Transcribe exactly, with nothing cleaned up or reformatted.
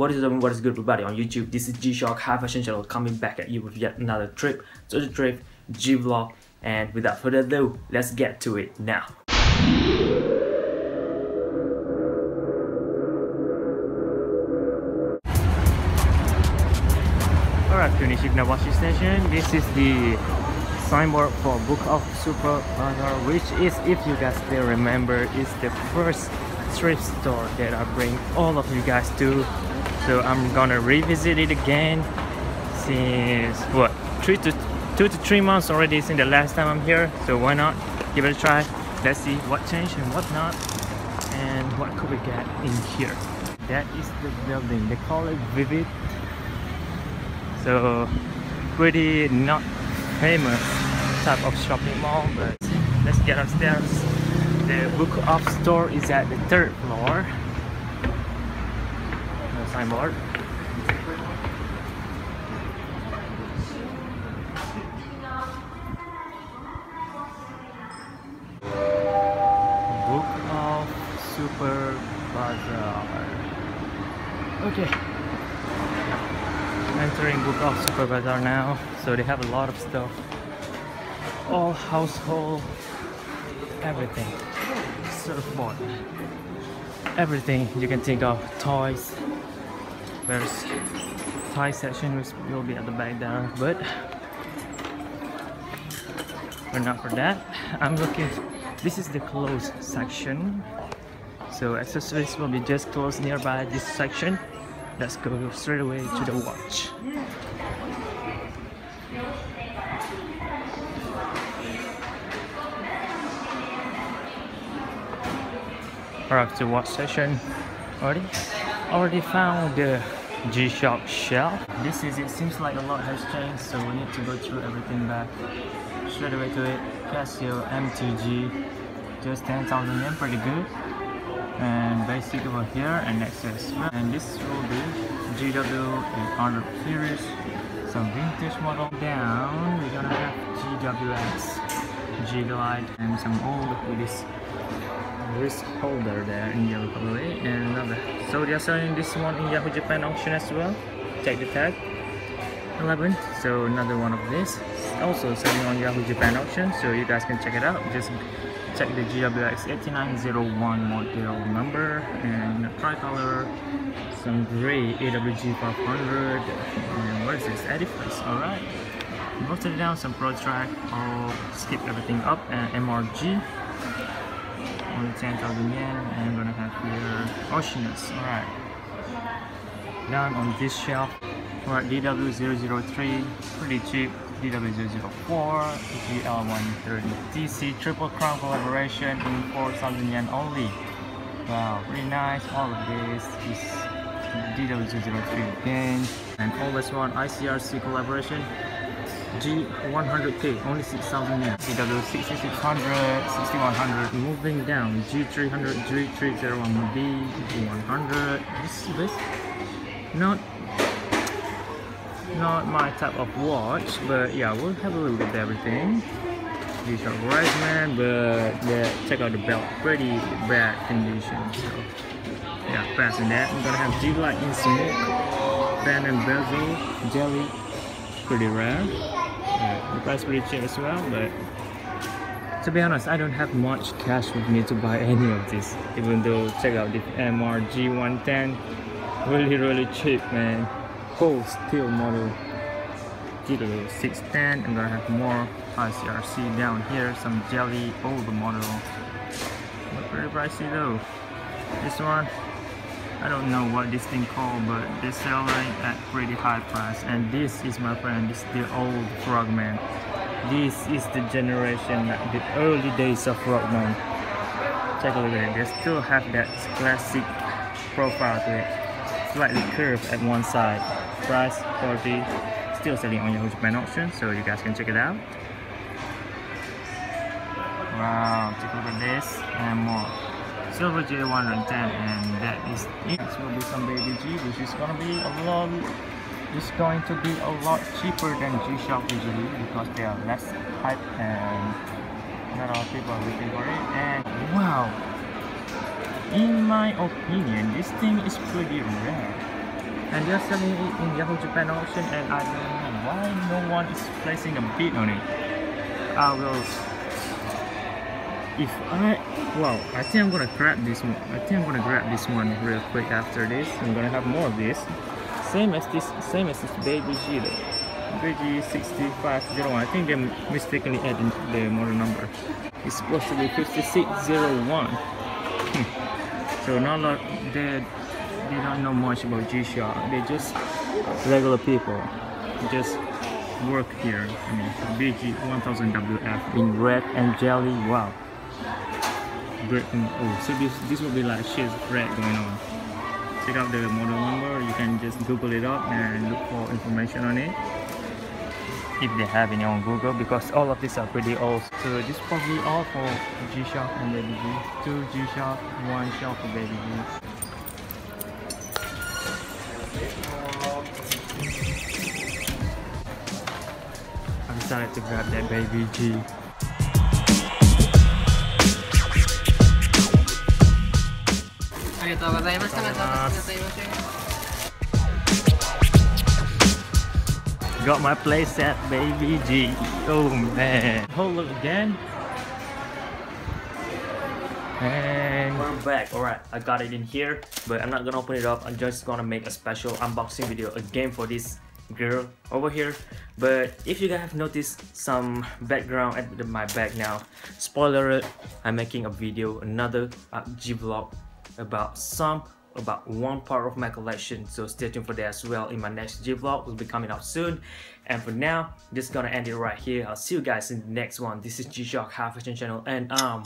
What is up and what is good everybody on YouTube? This is G-Shock High Fashion Channel coming back at you with yet another trip, social trip, G-Vlog, and without further ado, let's get to it now. Alright, to Nishifunabashi Station, this is the signboard for Book Off Super Bazaar, which is, if you guys still remember, is the first thrift store that I bring all of you guys to. So I'm gonna revisit it again since what three to two to three months already since the last time I'm here, so why not give it a try. Let's see what changed and what not, and what could we get in here. That is the building, they call it Vivit, so pretty not famous type of shopping mall, but let's get upstairs. The Book Off store is at the third floor. No signboard. Book Off Super Bazaar. Okay. Entering Book Off Super Bazaar now. So they have a lot of stuff. All household. Everything, surfboard, everything you can think of, toys. There's toy section which will be at the back there, but we're not for that. I'm looking, this is the clothes section, so accessories will be just close nearby this section. Let's go straight away to the watch. Alright, to watch session. Already, already found the G-Shock shelf. This is it. Seems like a lot has changed, so we need to go through everything back. Straight away to it. Casio, M T G, just ten thousand yen, pretty good. And basic over here, and next is well. And this will be G W eight hundred series. Some vintage model down. We're gonna have G W X, G Glide, and some old hoodies. Wrist holder there in Yahoo probably, and another. So they are selling this one in Yahoo Japan Auction as well. Check the tag. eleven. So another one of this. Also selling on Yahoo Japan Auction, so you guys can check it out. Just check the G W X eight nine zero one model number, and a tricolor, some gray A W G five hundred, and what is this? Edifice. Alright. Bolted down some Pro Track. I'll skip everything up, and M R G. Only ten thousand yen, and I'm gonna have here Oceanus. Alright, down on this shelf. Alright, D W zero zero three, pretty cheap. D W zero zero four, G L one thirty, D C Triple Crown collaboration in four thousand yen only. Wow, pretty nice. All of this is D W zero zero three again. And oldest one, I C R C collaboration. G one hundred K, only six thousand yen. C W sixty-six hundred, sixty-one hundred. Moving down, G three hundred, G three zero one B, G one hundred. This is not not my type of watch, but yeah, we'll have a little bit of everything. G-Shock Rice Man, but the, check out the belt, pretty bad condition. So yeah, passing that. I'm gonna have G Light in smoke, band and bezel, jelly, pretty rare. Yeah, the price pretty cheap as well, but to be honest, I don't have much cash with me to buy any of this, even though check out the M R G one ten, really really cheap man, cold steel model. G W six ten, I'm gonna have more I C R C down here, some jelly, old model, but pretty pricey though. This one, I don't know what this thing called, but they sell it at pretty high price. And this is my friend, this is the old Frogman. This is the generation, like the early days of Frogman. Check a look at it, they still have that classic profile to it. Slightly curved at one side. Price, forty, still selling on Yahoo Japan Auction, so you guys can check it out. Wow, take a look at this and more. Silver G one hundred ten, and that is it. Next will be some Baby-G, which is gonna be a lot it's going to be a lot cheaper than G-Shock usually, because they are less hype and not a lot of people are looking for it. And wow, in my opinion, this thing is pretty rare. and they are selling it in Yahoo Japan Auction, and I don't know why no one is placing a bid on it. I will... If I... Well, I think I'm gonna grab this one. I think I'm gonna grab this one real quick after this. I'm gonna have more of this. Same as this, same as this Baby-G though. B G six five zero one. I think they mistakenly added the model number. It's supposed to be fifty-six oh one. So now like, they, they don't know much about G-Shock. They just regular people. Just work here. I mean, B G one thousand W F in red and jelly. Wow. Red and, oh, so this this will be like shit red going on. Check out the model number. You can just Google it up and look for information on it, if they have any on Google, because all of these are pretty old. So this is probably all for G-Shock and Baby-G. Two G-Shock, one Shock for Baby-G. I decided to grab that Baby-G. Got my playset, Baby-G. Oh man. Hold up again. And we're back. Alright, I got it in here, but I'm not gonna open it up. I'm just gonna make a special unboxing video again for this girl over here. But if you guys have noticed some background at the, my back now, spoiler alert, I'm making a video, another uh, G vlog about some about one part of my collection, so stay tuned for that as well in my next G vlog. Will be coming out soon, and for now, just gonna end it right here. I'll see you guys in the next one. This is G-Shock Half Fashion Channel, and um